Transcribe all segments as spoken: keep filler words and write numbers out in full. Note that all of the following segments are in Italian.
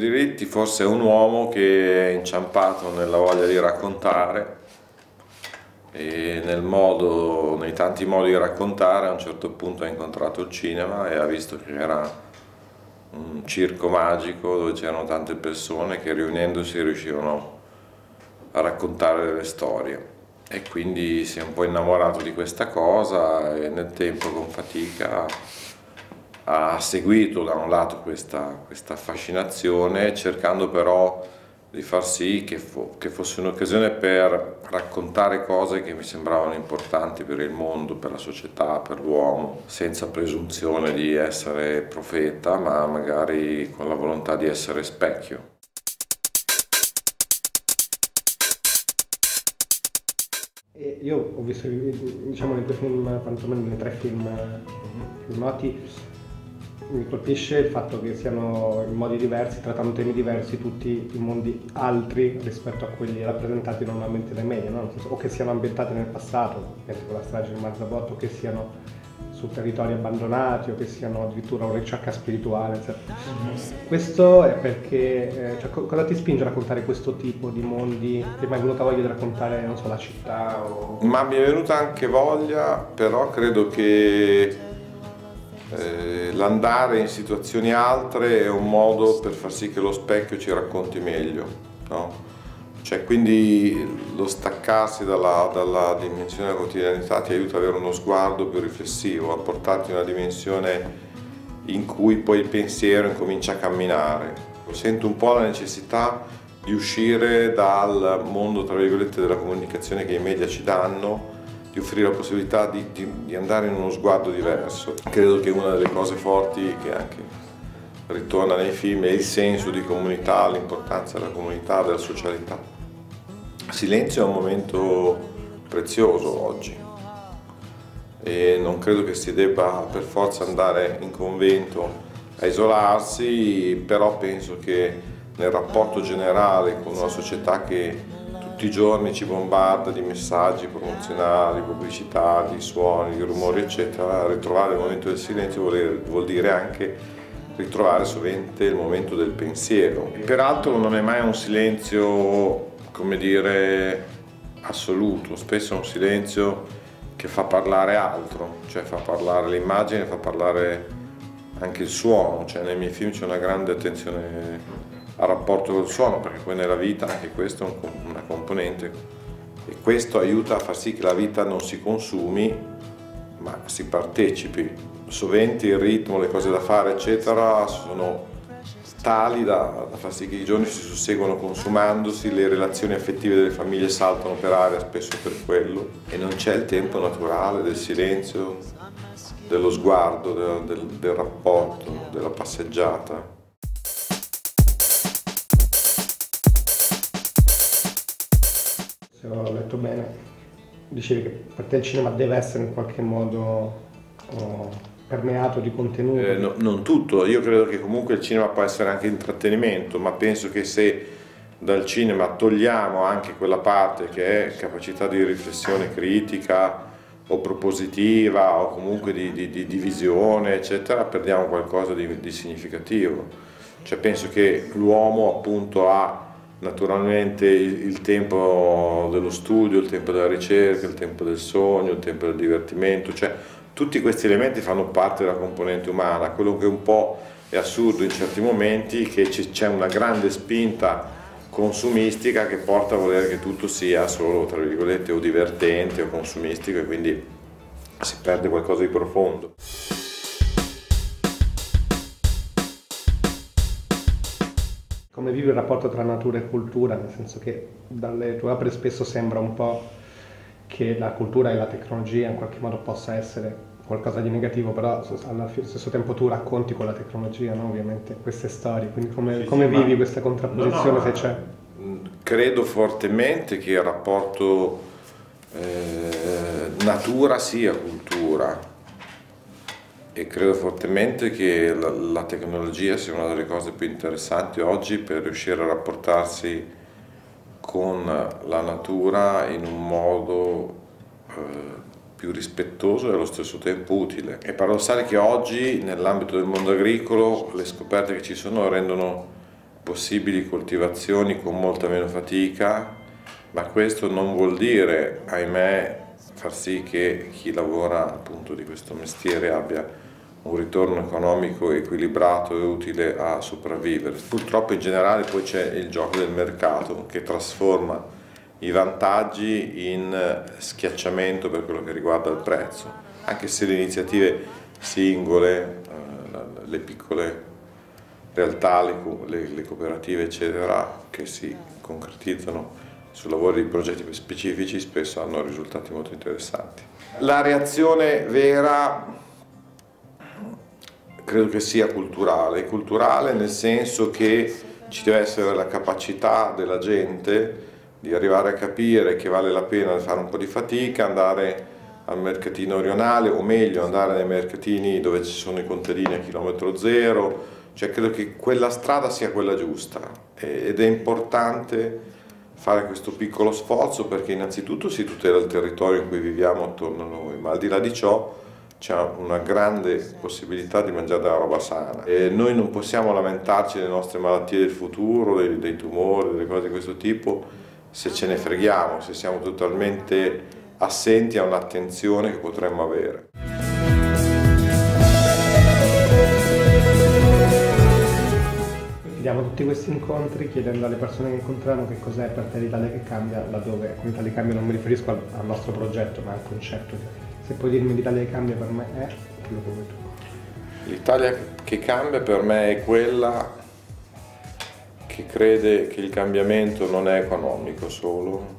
Diritti forse è un uomo che è inciampato nella voglia di raccontare e nel modo, nei tanti modi di raccontare, a un certo punto ha incontrato il cinema e ha visto che era un circo magico dove c'erano tante persone che riunendosi riuscivano a raccontare delle storie, e quindi si è un po' innamorato di questa cosa e nel tempo con fatica ha seguito da un lato questa, questa affascinazione, cercando però di far sì che, fo che fosse un'occasione per raccontare cose che mi sembravano importanti per il mondo, per la società, per l'uomo, senza presunzione di essere profeta, ma magari con la volontà di essere specchio. Io ho visto, diciamo, nei due film, quantomeno nei tre film più noti, mi colpisce il fatto che siano in modi diversi, trattano temi diversi, tutti in mondi altri rispetto a quelli rappresentati normalmente dai media, no? O che siano ambientati nel passato, penso con la strage di Marzabotto, o che siano su territori abbandonati, o che siano addirittura una ricerca spirituale, eccetera. Questo è perché, cioè, cosa ti spinge a raccontare questo tipo di mondi? Ti è mai venuta voglia di raccontare, non so, la città? O... Ma mi è venuta anche voglia, però credo che Eh, l'andare in situazioni altre è un modo per far sì che lo specchio ci racconti meglio, no? Cioè, quindi lo staccarsi dalla, dalla dimensione della quotidianità ti aiuta ad avere uno sguardo più riflessivo, a portarti in una dimensione in cui poi il pensiero incomincia a camminare. Sento un po' la necessità di uscire dal mondo, tra virgolette, della comunicazione che i media ci danno, di offrire la possibilità di, di, di andare in uno sguardo diverso. Credo che una delle cose forti che anche ritorna nei film è il senso di comunità, l'importanza della comunità, della socialità. Silenzio è un momento prezioso oggi e non credo che si debba per forza andare in convento a isolarsi, però penso che nel rapporto generale con una società che tutti i giorni ci bombarda di messaggi promozionali, pubblicità, di suoni, di rumori, eccetera, ritrovare il momento del silenzio vuol dire anche ritrovare sovente il momento del pensiero. Peraltro non è mai un silenzio, come dire, assoluto, spesso è un silenzio che fa parlare altro, cioè fa parlare l'immagine, fa parlare anche il suono, cioè nei miei film c'è una grande attenzione al rapporto col suono, perché poi nella vita anche questo è una componente, e questo aiuta a far sì che la vita non si consumi ma si partecipi. Sovente il ritmo, le cose da fare, eccetera, sono tali da, da far sì che i giorni si susseguono consumandosi, le relazioni affettive delle famiglie saltano per aria spesso per quello, e non c'è il tempo naturale del silenzio, dello sguardo, del, del, del rapporto, della passeggiata. Se ho letto bene, dicevi che per te il cinema deve essere in qualche modo oh, permeato di contenuti. Eh, no, non tutto, io credo che comunque il cinema può essere anche intrattenimento, ma penso che se dal cinema togliamo anche quella parte che è capacità di riflessione critica o propositiva o comunque di, di, di divisione, eccetera, perdiamo qualcosa di, di significativo. Cioè, penso che l'uomo appunto ha naturalmente il tempo dello studio, il tempo della ricerca, il tempo del sogno, il tempo del divertimento, cioè tutti questi elementi fanno parte della componente umana. Quello che un po' è assurdo in certi momenti è che c'è una grande spinta consumistica che porta a volere che tutto sia solo, tra virgolette, o divertente o consumistico, e quindi si perde qualcosa di profondo. Come vive il rapporto tra natura e cultura, nel senso che dalle tue opere spesso sembra un po' che la cultura e la tecnologia in qualche modo possa essere qualcosa di negativo, però allo stesso tempo tu racconti con la tecnologia, no? Ovviamente, queste storie, quindi come, sì, come sì, vivi questa contrapposizione, no, no, se c'è? Credo fortemente che il rapporto eh, natura sia cultura, e credo fortemente che la, la tecnologia sia una delle cose più interessanti oggi per riuscire a rapportarsi con la natura in un modo eh, più rispettoso e allo stesso tempo utile. È paradossale che oggi nell'ambito del mondo agricolo le scoperte che ci sono rendono possibili coltivazioni con molta meno fatica, ma questo non vuol dire, ahimè, far sì che chi lavora appunto di questo mestiere abbia un ritorno economico equilibrato e utile a sopravvivere. Purtroppo in generale poi c'è il gioco del mercato che trasforma i vantaggi in schiacciamento per quello che riguarda il prezzo, anche se le iniziative singole, le piccole realtà, le cooperative eccetera che si concretizzano su lavori di progetti specifici spesso hanno risultati molto interessanti. La reazione vera credo che sia culturale, culturale nel senso che ci deve essere la capacità della gente di arrivare a capire che vale la pena fare un po' di fatica, andare al mercatino rionale o meglio andare nei mercatini dove ci sono i contadini a chilometro zero, cioè credo che quella strada sia quella giusta ed è importante fare questo piccolo sforzo perché innanzitutto si tutela il territorio in cui viviamo attorno a noi, ma al di là di ciò c'è una grande possibilità di mangiare della roba sana. E noi non possiamo lamentarci delle nostre malattie del futuro, dei, dei tumori, delle cose di questo tipo, se ce ne freghiamo, se siamo totalmente assenti a un'attenzione che potremmo avere. Diamo tutti questi incontri chiedendo alle persone che incontriamo che cos'è per te l'Italia che cambia, laddove con l'Italia che cambia non mi riferisco al, al nostro progetto ma al concetto. Se puoi dirmi l'Italia che cambia per me è, lo puoi tu. L'Italia che cambia per me è quella che crede che il cambiamento non è economico solo,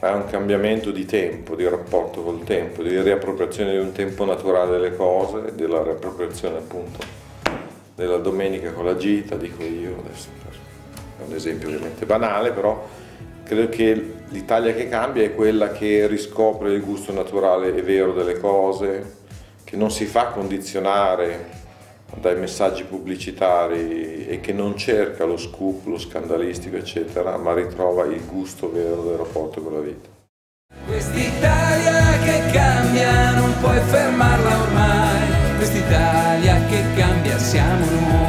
ma è un cambiamento di tempo, di rapporto col tempo, di riappropriazione di un tempo naturale delle cose, della riappropriazione appunto della domenica con la gita, dico io, adesso è un esempio ovviamente banale, però credo che l'Italia che cambia è quella che riscopre il gusto naturale e vero delle cose, che non si fa condizionare dai messaggi pubblicitari e che non cerca lo scoop, lo scandalistico eccetera, ma ritrova il gusto vero del rapporto con la vita. Quest'Italia che cambia non puoi fermarla ormai, quest'Italia che cambia siamo noi.